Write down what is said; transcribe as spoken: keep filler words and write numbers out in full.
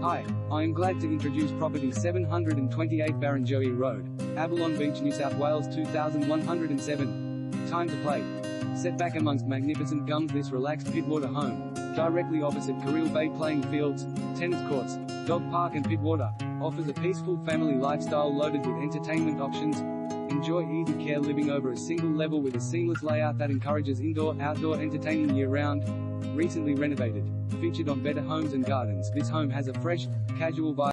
Hi, I am glad to introduce property seven twenty-eight Barrenjoey Road, Avalon Beach, New South Wales two thousand one hundred seven. Time to play. Set back amongst magnificent gums, this relaxed Pittwater home, directly opposite Careel Bay playing fields, tennis courts, dog park and Pittwater, offers a peaceful family lifestyle loaded with entertainment options. Enjoy easy care living over a single level with a seamless layout that encourages indoor-outdoor entertaining year-round. Recently renovated, featured on Better Homes and Gardens, this home has a fresh, casual vibe.